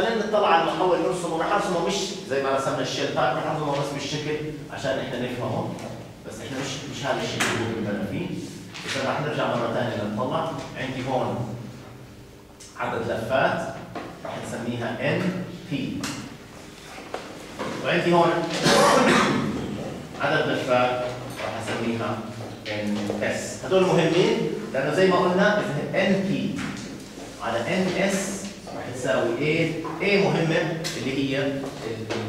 خلينا نطلع على المحول نرسمه. راح ارسمه مش زي ما رسمنا الشيل تايب، راح ارسمه بس بالشكل عشان احنا نفهمه، بس احنا مش هذا الشيء اللي بدنا فيه. بس راح نرجع مره ثانيه نطلع. عندي هون عدد لفات راح نسميها ان بي، وعندي هون عدد لفات راح نسميها ان اس. هذول مهمين لانه زي ما قلنا ان بي على ان اس تساوي ايه؟ ايه مهمه اللي هي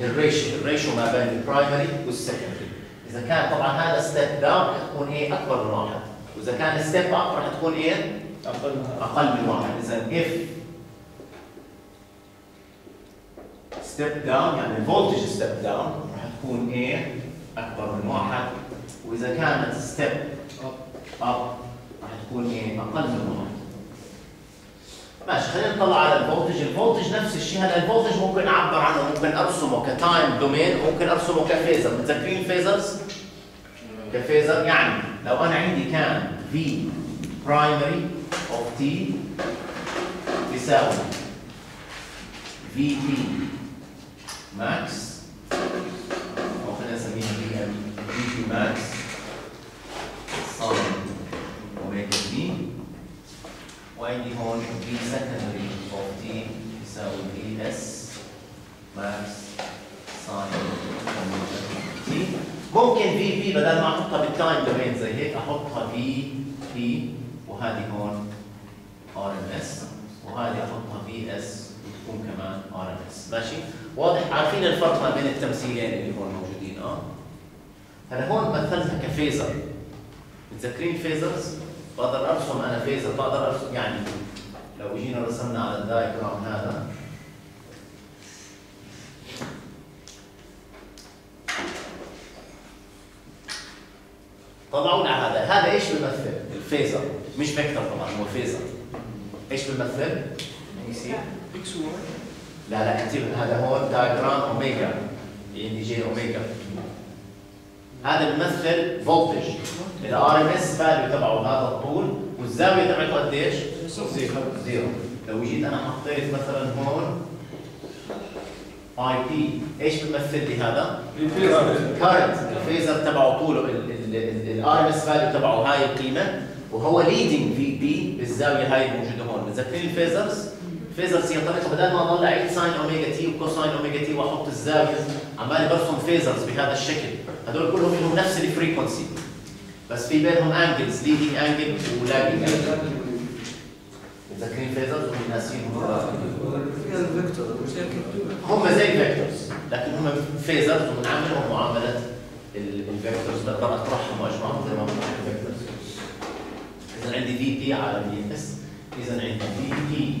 الريشيو ما بين البرايمري والسكندري. اذا كان طبعا هذا ستيب داون راح تكون ايه اكبر من واحد، واذا كان ستيب اب راح تكون ايه؟ اقل من واحد. اذا اف ستيب داون يعني الفولتج ستيب داون راح تكون ايه؟ اكبر من واحد، واذا كانت ستيب اب راح تكون ايه؟ اقل من واحد. ماشي، خلينا نطلع على الفولتج. الفولتج نفس الشيء. هلا الفولتج ممكن اعبر عنه، ممكن ارسمه كتايم دومين، ممكن ارسمه كفيزر. متذكرين الفيزرز؟ كفيزر يعني لو انا عندي كان V primary of T يساوي VT max، او خلينا نسميها VT max sine اوميجا V، وعندي هون في سكندري اوف تي يساوي في اس ماكس ساين تي. ممكن في بي بدل ما احطها بالتايم دومين زي هيك احطها في بي، وهذه هون ار ام اس، وهذه احطها في اس وتكون كمان ار ام اس. ماشي، واضح؟ عارفين الفرق ما بين التمثيلين اللي هون موجودين. هلا هون مثلتها كفيزر. متذكرين فيزرز؟ بقدر ارسم انا فيزر، بقدر ارسم يعني لو جينا رسمنا على الدايجرام هذا طلعوا لنا هذا ايش بيمثل؟ الفيزر، مش فيكتور طبعا، هو فيزر. ايش بيمثل؟ اكس واي. لا انتبه، هذا هو دايجرام اوميجا، يعني جي اوميجا. هذا بيمثل فولتج، الار ام اس فاليو تبعه هذا الطول، والزاويه تبعته قديش؟ زيرو. لو جيت انا حطيت مثلا هون اي بي، ايش بيمثل لي هذا؟ كارنت. الفيزر تبعه طوله الار ام اس فاليو تبعه هاي القيمه، وهو ليدنج في بي بالزاويه هاي الموجوده هون. متذكرين الفيزرز؟ الفيزرز هي طريقه بدل ما اضل اعيد ساين اوميجا تي وكوساين اوميجا تي واحط الزاويه، عمالي برسم فيزرز بهذا الشكل. هدول كلهم لهم نفس الفريكونسي، بس في بينهم انجلز، ليدنج انجل ولاجنج انجل. متذكرين فيزرز ولا ناسيهم؟ هم زي الفيكتورز، لكن هم فيزرز وبنعاملهم معامله الفيكتورز، بقدر اطرحهم واجمعهم زي ما بنعمل الفيكتورز. اذا عندي في بي على في اس، اذا عندي في بي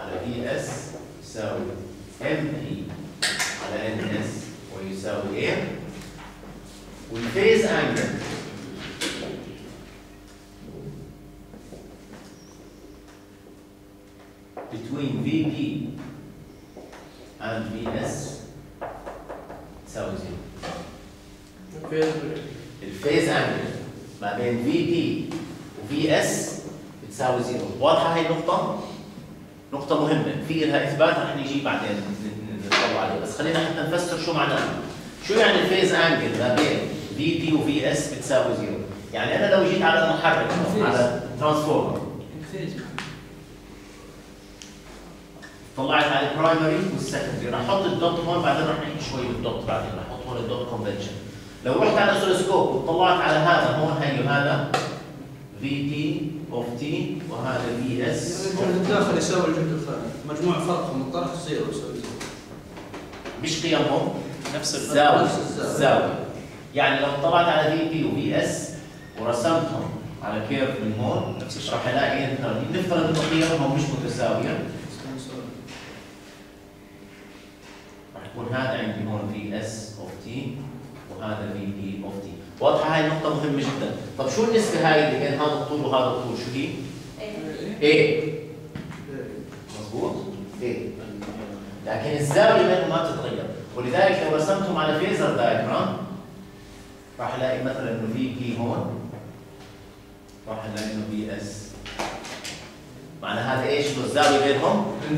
على في اس يساوي ام بي على ان اس ويساوي ايه؟ والفيز انجل between VP and VS تساوي زيرو. الفيز انجل ما بين VP وVS بتساوي زيرو. واضحة هاي النقطة؟ نقطة مهمة في لها إثبات، رح نيجي بعدين نتطلع عليه، بس خلينا حتى نفسر شو معناها. شو يعني الفيز انجل ما بين في بي وفي اس بتساوي زيرو؟ يعني انا لو جيت على المحرك على الترانسفورمر طلعت على البرايمري والسكندري، رح احط الدوت هون، بعدين رح نحكي شوي بالدوت، بعدين رح احط هون الدوت كونفنشن. لو رحت على الاسلسكوب وطلعت على هذا هون، هي وهذا في بي اوف تي وهذا في اس، الداخل يساوي الجهد الخارجي، مجموع فرقهم الطرح زيرو يساوي زيرو. مش قيمهم نفس الزاوية. يعني لو طلعت على في بي وفي اس ورسمتهم على كيرف من هون نفس الشيء، راح الاقي نفترض انه قيمهم مش متساوية، راح يكون هذا عندي هون في اس اوف تي وهذا في بي اوف تي. واضحة هاي النقطة مهمة جدا. طب شو النسبة هاي اللي بين هذا الطول وهذا الطول، شو هي؟ ايه مضبوط؟ ايه، لكن الزاوية بينهم ما بتتغير، ولذلك لو رسمتهم على فيزر دايجرام راح الاقي مثلا انه في بي هون، راح الاقي انه في اس، معنى هذا ايش؟ الزاويه بينهم 0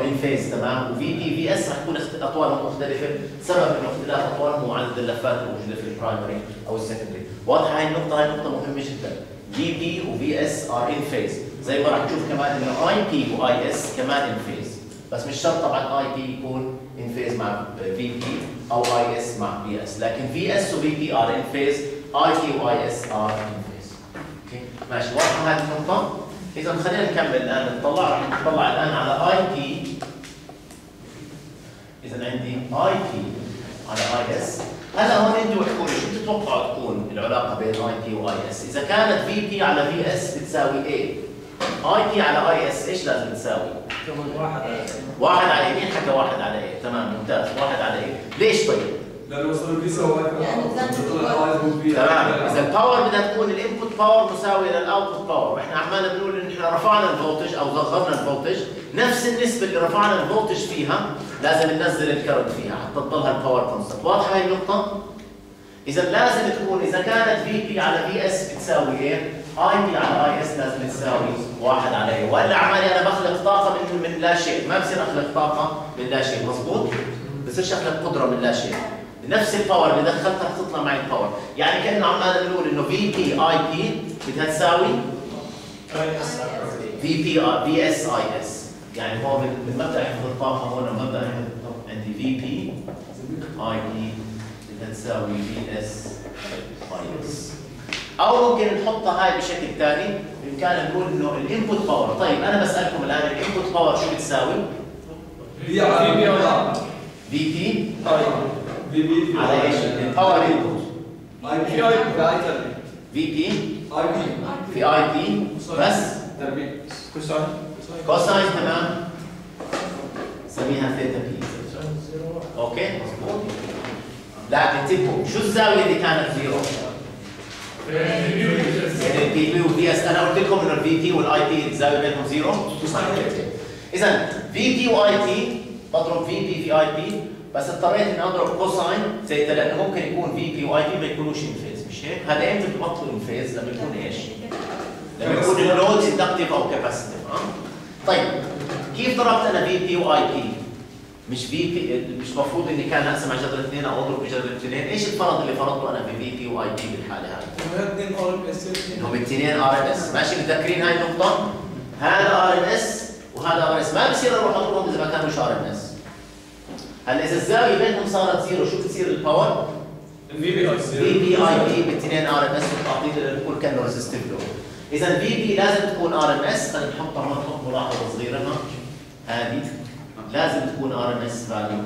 ان فيز. تمام. وفي دي في اس رح تكون اطوال مختلفه سبب من اختلاف اطوال وعدد اللفات الموجوده في البرايمري او السكندري. واضحه هاي النقطه؟ هاي نقطه مهمه جدا. دي بي وفي اس ار ان فيز، زي ما رح تشوف كمان انه اي بي واي اس كمان ان فيز، بس مش شرط طبعا اي بي يكون ان فيز مع في بي او اي اس مع بي اس، لكن في اس وفي بي ار ان فيز، اي بي واي اس ار ان فيز. اوكي ماشي، واضحه هذه النقطه؟ إذا خلينا نكمل الآن نطلع. رح نطلع الآن على اي بي. إذا عندي اي بي على اي اس. هلا هون انتوا احكوا لي شو بتتوقعوا تكون العلاقة بين اي بي واي اس؟ إذا كانت في بي على في اس بتساوي ايه؟ اي بي على اي اس ايش لازم تساوي؟ واحد على يمين حتى واحد على ايه؟ تمام ممتاز، واحد على ايه؟ ليش طيب؟ لأنه وصل بي سوا واي. تمام، إذا الباور بدها تكون الانبوت باور مساوية للاوتبوت باور، واحنا عمالنا بنقول إن احنا رفعنا الفولتج أو صغرنا الفولتج، نفس النسبة اللي رفعنا الفولتج فيها لازم ننزل الكرنت فيها حتى تضلها الباور كونستنت، واضحة هاي النقطة؟ إذا لازم تكون إذا كانت في بي على في اس بتساوي إيه؟ اي بي على اي اس لازم تساوي واحد على إيه، ولا عمالي أنا بخلق طاقة من لا شيء، ما بصير أخلق طاقة من لا شيء، مضبوط؟ ما بصيرش أخلق قدرة من لا شيء. نفس الباور اللي دخلتها رح تطلع معي الباور، يعني كأنه عمالنا بنقول انه في بي اي بي بدها تساوي في بي بي اس اي اس، يعني هون من مبدا حفظ الطاقه هون مبدا عندي في بي اي بي بدها تساوي في اس اي اس. او ممكن نحطها هاي بشكل ثاني، بامكاننا نقول انه الانبوت باور. طيب انا بسالكم الان الانبوت باور شو بتساوي؟ في بي اي بي في بي على ايش؟ الباور انبوت في اي بي في اي بي بس كوساين كوساين. تمام، سميها ثيتا بي. اوكي مضبوط. لا انتبهوا شو الزاويه اللي كانت زيرو؟ البي بي والبي اس. انا قلت لكم انه البي بي والاي بي الزاويه بينهم زيرو. اذا في بي واي تي بضرب في بي في اي بي، بس اضطريت اني اضرب كوساين ثيتا لانه ممكن يكون في بي واي بي ما يكونوش انفيز، مش هيك؟ هذا امتى ببطلوا انفيز؟ لما يكون ايش؟ لما يكون اللود اندكتيف او كاباسيتيف. طيب كيف ضربت انا في بي واي بي؟ مش في بي، مش المفروض اني كان اقسم على جذر 2 او اضرب بجذر 2، ايش الفرض اللي فرضته انا في بي واي بي بالحاله هاي؟ هم اثنين ار ام اس. هم اثنين ار ام اس، ماشي؟ متذكرين هاي النقطه؟ هذا ار ام اس وهذا ار ام اس، ما بصير اروح اضربهم اذا ما كانوش ار ام اس. هلا اذا الزاويه بينهم صارت زيرو شو بتصير الباور؟ في بي اي بي بالاثنين ار ام اس بتعطيه بقول كانه ريزستيف لود. اذا في بي لازم تكون ار ام اس. خلينا نحطها هون، نحط ملاحظه صغيره هون. هذه لازم تكون ار ام اس فاليو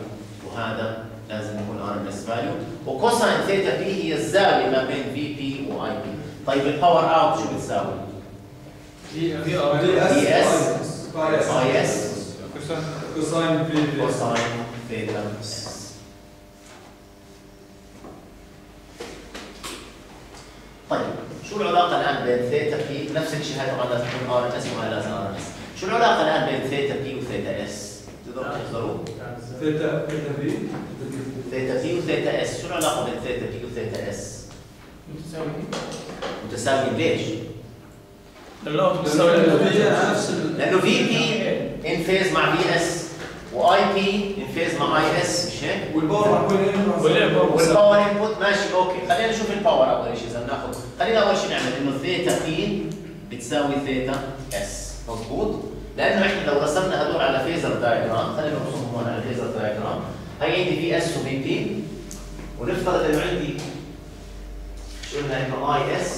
وهذا لازم يكون ار ام اس فاليو، وكوساين ثيتا بي هي الزاويه ما بين في بي واي بي. طيب الباور اوت شو بتساوي؟ في اس اي اس كوساين في كوساين ثيتا. طيب شو العلاقة الآن بين ثيتا بي؟ نفس الشيء هاي طبعا لازم تكون ار ام اس وهي لازم ار ام اس. شو العلاقة الآن بين ثيتا بي وثيتا اس؟ تقدروا تحضروا؟ ثيتا بي وثيتا اس، شو العلاقة بين ثيتا بي وثيتا اس؟ متساويين. متساويين ليش؟ لأنه في بي ان فيز مع في اس واي بي انفيز مع اي اس، مش هيك؟ والباور انبوت ماشي. اوكي خلينا نشوف الباور اول شيء. اذا ناخذ خلينا اول شيء نعمل انه ثيتا بي بتساوي ثيتا اس، مضبوط؟ لانه احنا لو رسمنا هذول على فيزر دايجرام، خلينا نرسمهم هون على فيزر دايجرام. هي عندي في اس وفي بي، ونفترض انه عندي قلنا انه اي اس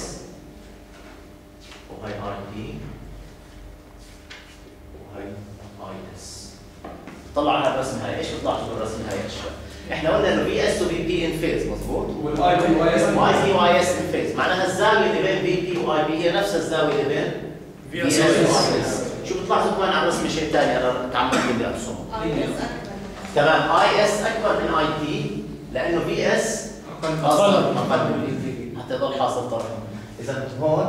وهي اي بي وهي اي اس. طلع على الرسم هاي، ايش بيطلع في الرسم هاي يا شباب؟ احنا قلنا انه في اس وفي بي ان فيز، مضبوط؟ والاي بي واي اس واي اس ان فيز، معناها الزاويه اللي بين في بي واي بي هي نفس الزاويه اللي بين في اس واي اس. شو بيطلع لكم كمان على الرسم شيء ثاني انا تعمدت بدي ارسمه. تمام، اي اس اكبر من اي بي لانه في اس اقل من بي حتى يضل حاصل طرف. اذا هون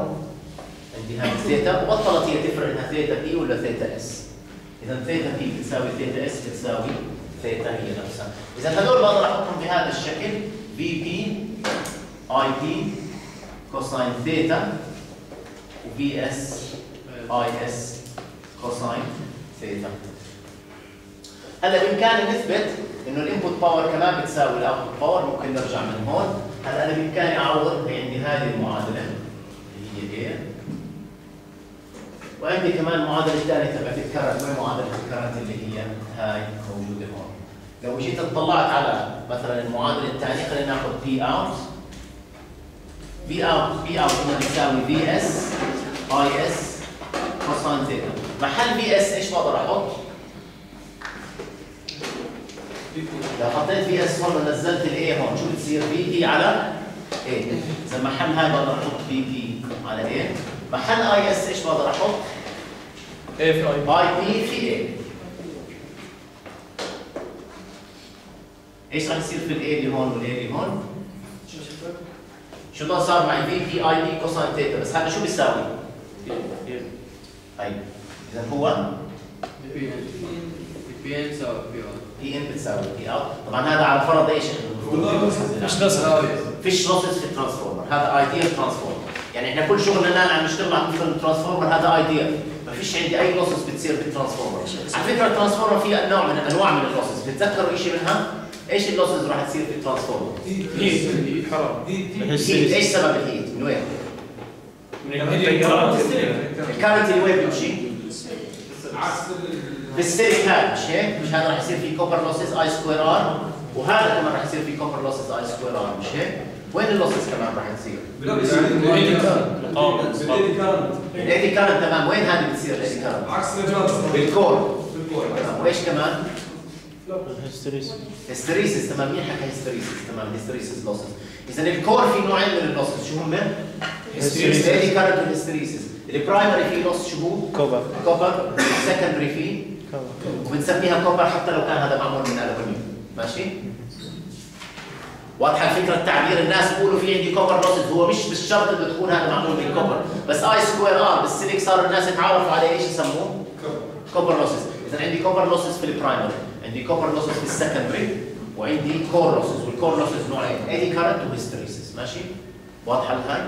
عندي هاي ثيتا، بطلت هي تفرق انها ثيتا بي ولا ثيتا اس. إذا ثيتا بي بتساوي ثيتا اس بتساوي ثيتا هي نفسها. إذا هذول بقدر أحطهم بهذا الشكل، في بي أي بي كوساين ثيتا وفي اس أي اس كوساين سيئة. هلا بامكاني نثبت انه الانبوت باور كمان بتساوي الاوتبوت باور، ممكن نرجع من هون. هلا انا بامكاني اعوض، عندي هذه المعادله اللي هي ايه، وعندي كمان معادله ثانيه تبعت الكرنت. وين معادله الكرنت اللي هي هاي موجوده هون؟ لو جيت اطلعت على مثلا المعادله الثانيه، خلينا ناخذ بي اوت. بي اوت هنا بيساوي بي اس اي اس كوساين ثيتا. محل بي اس ايش بقدر احط؟ لو حطيت بي اس هون ونزلت الاي هون، شو بتصير؟ بي دي على اي. اذا محل هاي بقدر احط بي دي على اي. محل اي اس ايش بقدر احط؟ اي في اي. اي في اي. ايش رح يصير في الاي اللي هون والاي اللي هون؟ شو ده صار معي؟ بي دي اي دي كوساين ثيتا، بس هذا شو بيساوي؟ طيب اذا هو بي ان بتساوي بي اوت. بي ان بتساوي بي اوت، طبعا هذا على فرض ايش؟ فيش لوسز، فيش لوسز في الترانسفورمر، هذا ايديال ترانسفورمر، يعني احنا كل شغلنا الان عم نشتغل على الترانسفورمر هذا ايديال، ما فيش عندي اي لوسز بتصير بالترانسفورمر. على فكره الترانسفورمر فيها نوع من انواع من اللوسز، بتتذكروا شيء منها؟ ايش اللوسز راح تصير في الترانسفورمر؟ هيت، حراره، هيت. ايش سبب الهيت؟ من وين؟ من الكارنت اللي وين بيمشي؟ بالسيرك هذا، مش هيك؟ مش هذا راح يصير في كوبر لوسز اي سكوير ار، وهذا كمان راح يصير في كوبر لوسز اي سكوير ار، مش هيك؟ وين اللوسز كمان راح تصير؟ بالادي كارنت. الادي كارنت تمام، وين هذه بتصير الادي كارنت؟ عكس بالكور. تمام، وايش كمان؟ الهستريسيس. هستريسيس تمام، مين حكى هستريسيس؟ تمام، هستريسيس لوسز. اذا الكور في نوعين من اللوسز، شو هم؟ هستريسيس الادي كارنت والهستريسيس. البرايمري فيه لوس شو هو؟ كوبر. السكندري فيه كوبر، وبنسميها كوبر حتى لو كان هذا معمول من الومنيوم، ماشي؟ واضحه الفكره التعبير؟ الناس بيقولوا في عندي كوبر لوسز، هو مش بالشرط انه تكون هذا معمول من كوبر، بس اي سكوير ار بالسيليك صار الناس تعرفوا عليه ايش يسموه؟ كوبر لوسز. اذا عندي كوبر لوسز في البرايمري، عندي كوبر لوسز في السكندري، وعندي كور لوسز، والكور لوسز نوعين، ايدي كارنت وهيستريسيس، ماشي؟ واضحه الهاي؟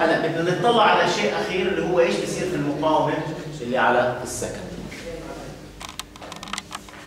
هلا بدنا نطلع على شيء اخير اللي هو ايش بيصير في المقاومه اللي على السكن.